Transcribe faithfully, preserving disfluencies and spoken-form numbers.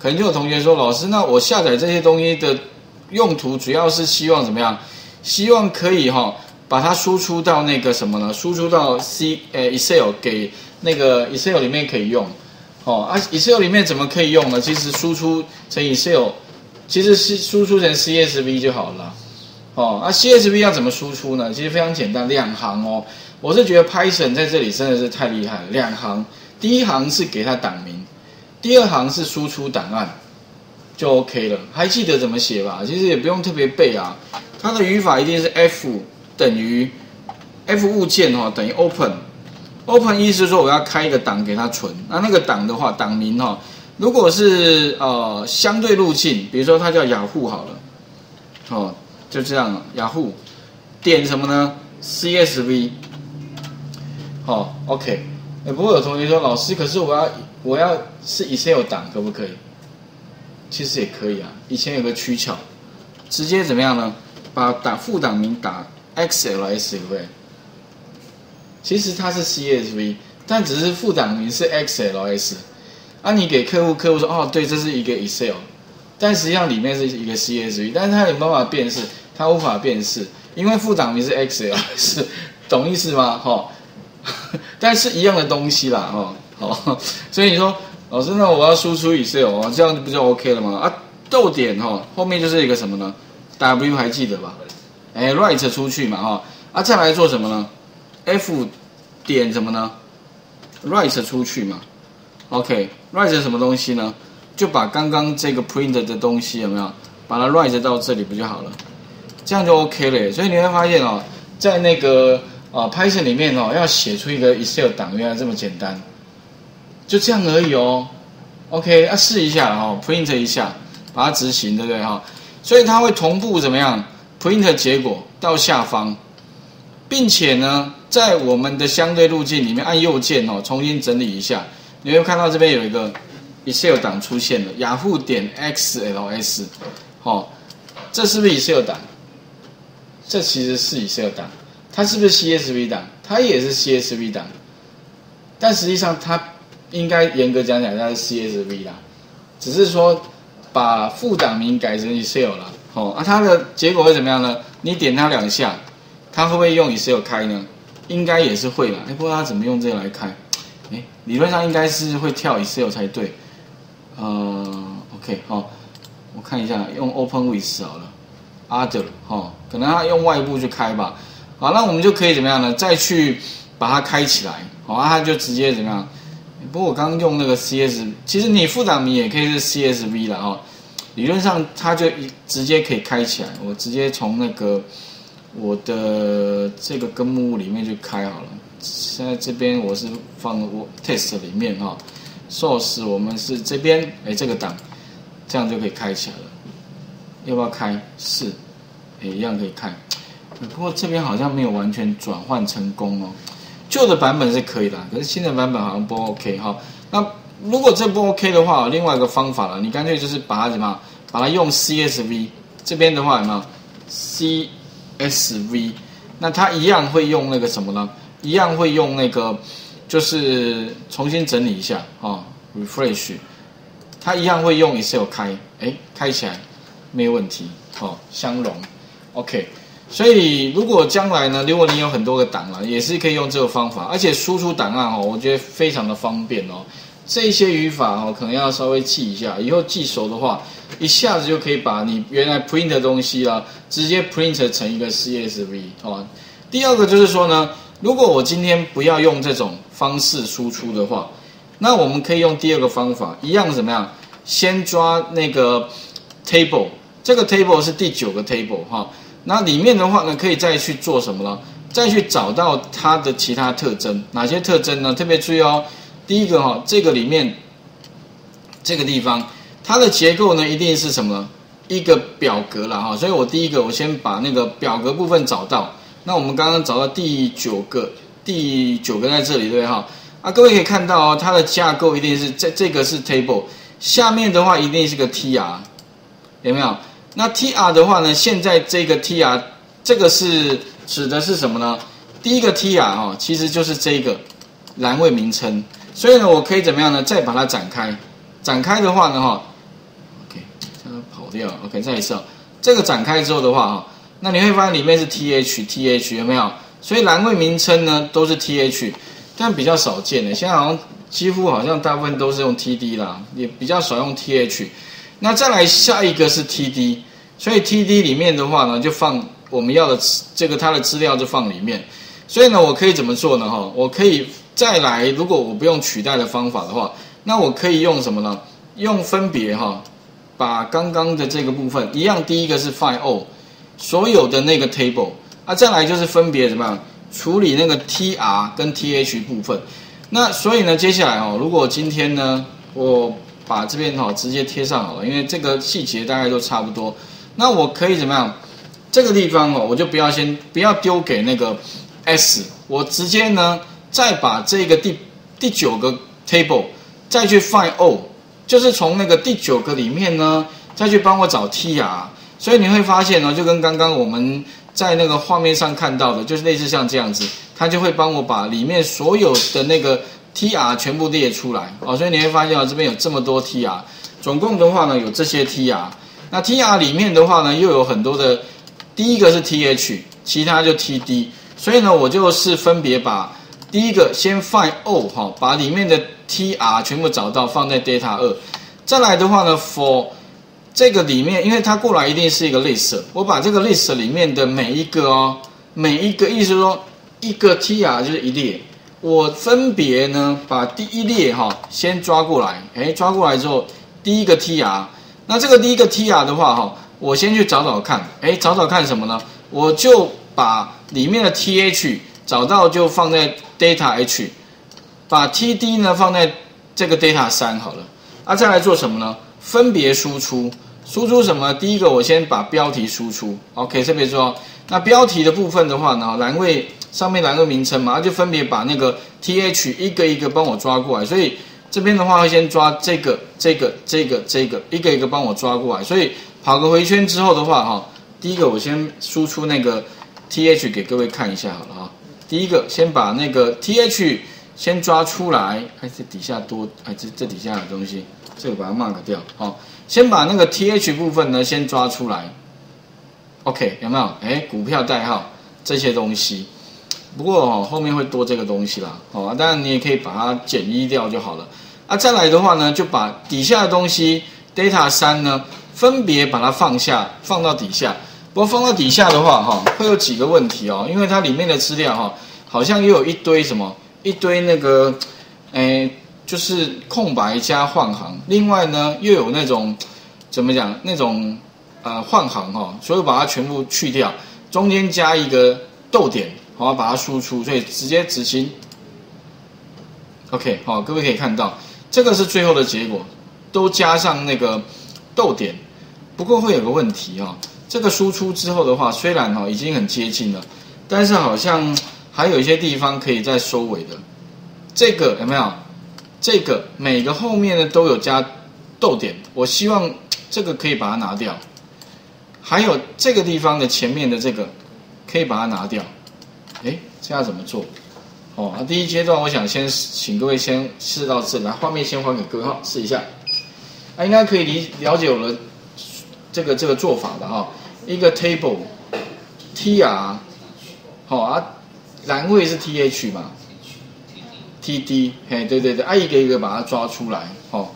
可能就有同学说，老师，那我下载这些东西的用途主要是希望怎么样？希望可以哈、哦，把它输出到那个什么呢？输出到 C 呃 Excel 给那个 Excel 里面可以用。哦，啊 Excel 里面怎么可以用呢？其实输出成 Excel， 其实是输出成 C S V 就好了。哦，啊 C S V 要怎么输出呢？其实非常简单，两行哦。我是觉得 Python 在这里真的是太厉害了，两行，第一行是给它档名。 第二行是输出档案，就 OK 了。还记得怎么写吧？其实也不用特别背啊。它的语法一定是 F 等于 F 物件哈、哦、等于 Open。Open 意思说我要开一个档给它存。那那个档的话，档名哈、哦，如果是呃相对路径，比如说它叫雅虎好了，哦就这样，雅虎点什么呢 ？C S V。哦 ，OK。哎，不过有同学说，老师，可是我要。 我要是 Excel 档可不可以？其实也可以啊。以前有个取巧，直接怎么样呢？把打副档名打 X L S 可不可以？其实它是 C S V， 但只是副档名是 X L S。啊，你给客户，客户说哦，对，这是一个 Excel， 但实际上里面是一个 C S V， 但是它有办法辨识，它无法辨识，因为副档名是 X L S， 懂意思吗？哈、哦，但是一样的东西啦，哈、哦。 好，所以你说老师，那我要输出 Excel， 这样不就 OK 了吗？啊，逗点哈、哦，后面就是一个什么呢 ？W 还记得吧？哎 ，write 出去嘛哈、哦，啊，再来做什么呢 ？F 点什么呢 ？write 出去嘛 ，OK，write 什么东西呢？就把刚刚这个 print 的东西有没有，把它 write 到这里不就好了？这样就 OK 了。所以你会发现哦，在那个啊 Python 里面哦，要写出一个 Excel 档，原来这么简单。 就这样而已哦 ，OK， 啊试一下哦 ，print 一下，把它执行，对不对哈、哦？所以它会同步怎么样 ？print 结果到下方，并且呢，在我们的相对路径里面按右键哦，重新整理一下，你会看到这边有一个 Excel 档出现了，雅虎点 X L S， 哦，这是不是 Excel 档？这其实是 Excel 档，它是不是 C S V 档？它也是 C S V 档，但实际上它。 应该严格讲讲，它是 C S V 啦，只是说把副档名改成 Excel 啦，哦，啊，它的结果会怎么样呢？你点它两下，它会不会用 Excel 开呢？应该也是会啦，哎，不知道它怎么用这个来开，哎，理论上应该是会跳 Excel 才对，呃 ，OK， 好、哦，我看一下，用 Open with 好了 ，Other， 哦，可能它用外部去开吧，好，那我们就可以怎么样呢？再去把它开起来，好、哦，它就直接怎么样？ 不过我刚刚用那个 C S， 其实你副档名也可以是 C S V 啦哦，理论上它就直接可以开起来。我直接从那个我的这个根目录里面去开好了。现在这边我是放我 test 里面哈、哦、，source 我们是这边哎这个档，这样就可以开起来了。要不要开？是，哎一样可以开。不过这边好像没有完全转换成功哦。 旧的版本是可以的，可是新的版本好像不 OK 哈。那如果这不 OK 的话，另外一个方法了，你干脆就是把它怎么样，把它用 C S V 这边的话有没有 C S V？ 那它一样会用那个什么呢？一样会用那个，就是重新整理一下哦 ，refresh， 它一样会用 Excel 开，哎，开起来没有问题哦，相容 ，OK。 所以，如果将来呢，如果你有很多个档了，也是可以用这个方法，而且输出档案哦，我觉得非常的方便哦。这些语法哦，可能要稍微记一下，以后记熟的话，一下子就可以把你原来 print 的东西啦，直接 print 成一个 C S V 哦。第二个就是说呢，如果我今天不要用这种方式输出的话，那我们可以用第二个方法，一样怎么样？先抓那个 table， 这个 table 是第九个 table 哈、哦。 那里面的话呢，可以再去做什么呢？再去找到它的其他特征，哪些特征呢？特别注意哦。第一个哈、哦，这个里面这个地方，它的结构呢一定是什么呢？一个表格啦哈。所以我第一个，我先把那个表格部分找到。那我们刚刚找到第九个，第九个在这里对哈。啊，各位可以看到哦，它的架构一定是这这个是 table， 下面的话一定是个 tr， 有没有？ 那 tr 的话呢？现在这个 tr 这个是指的是什么呢？第一个 tr 哦，其实就是这个栏位名称。所以呢，我可以怎么样呢？再把它展开。展开的话呢，哈，跑掉 ，OK， 再一次哦。这个展开之后的话哈，那你会发现里面是 th th 有没有？所以栏位名称呢都是 th， 但比较少见的，现在好像几乎好像大部分都是用 td 啦，也比较少用 th。那再来下一个是 td， 所以 td 里面的话呢就放我们要的这个它的资料就放里面。所以呢我可以怎么做呢？哈，我可以再来，如果我不用取代的方法的话，那我可以用什么呢？用分别哈。把刚刚的这个部分一样，第一个是 find all 所有的那个 table 啊，再来就是分别怎么样处理那个 tr 跟 th 部分。那所以呢，接下来哦，如果今天呢，我把这边哈直接贴上好了，因为这个细节大概都差不多。那我可以怎么样？这个地方哦，我就不要先不要丢给那个 s， 我直接呢再把这个第第九个 table 再去 find all。就是从那个第九个里面呢，再去帮我找 T R， 所以你会发现呢，就跟刚刚我们在那个画面上看到的，就是类似像这样子，它就会帮我把里面所有的那个 T R 全部列出来哦。所以你会发现啊，这边有这么多 T R， 总共的话呢有这些 T R， 那 T R 里面的话呢又有很多的，第一个是 T H， 其他就 T D， 所以呢我就是分别把第一个先 find all 哈，把里面的 T R 全部找到，放在 data 二，再来的话呢 ，for 这个里面，因为它过来一定是一个 list， 我把这个 list 里面的每一个哦，每一个意思说一个 T R 就是一列，我分别呢把第一列哈、哦、先抓过来，哎，抓过来之后第一个 T R， 那这个第一个 T R 的话哈、哦，我先去找找看，哎，找找看什么呢？我就把里面的 T H 找到就放在 data H。把 T D 呢放在这个 data 三好了，啊，再来做什么呢？分别输出，输出什么？第一个我先把标题输出 ，OK， 特别重要。那标题的部分的话呢，栏位上面栏位名称嘛，它就分别把那个 T H 一个一个帮我抓过来，所以这边的话会先抓这个、这个、这个、这个，一个一个帮我抓过来。所以跑个回圈之后的话，哈，第一个我先输出那个 T H 给各位看一下好了啊。第一个先把那个 T H。先抓出来，哎，这底下多，哎，这这底下的东西，这个把它 mark 掉，好，先把那个 T H 部分呢先抓出来 ，OK， 有没有？哎，股票代号这些东西，不过哦后面会多这个东西啦，哦，当然你也可以把它减一掉就好了。啊，再来的话呢，就把底下的东西 data 三呢分别把它放下，放到底下。不过放到底下的话，哈、哦，会有几个问题哦，因为它里面的资料哈、哦，好像又有一堆什么。一堆那个，诶，就是空白加换行。另外呢，又有那种怎么讲？那种呃换行哈、哦，所以把它全部去掉，中间加一个逗点，好把它输出。所以直接执行。OK， 好、哦，各位可以看到，这个是最后的结果，都加上那个逗点。不过会有个问题哈、哦，这个输出之后的话，虽然哦已经很接近了，但是好像。还有一些地方可以再收尾的，这个有没有？这个每个后面呢都有加逗点，我希望这个可以把它拿掉。还有这个地方的前面的这个可以把它拿掉。哎，这要怎么做？哦，啊、第一阶段我想先请各位先试到这，来画面先还给各位哈，试一下。啊，应该可以理了解我的这个这个做法的哈、哦。一个 table tr 好、哦、啊。栏位是 T H 嘛 ，T D， 嘿，对对对，啊，一个一个把它抓出来，哦，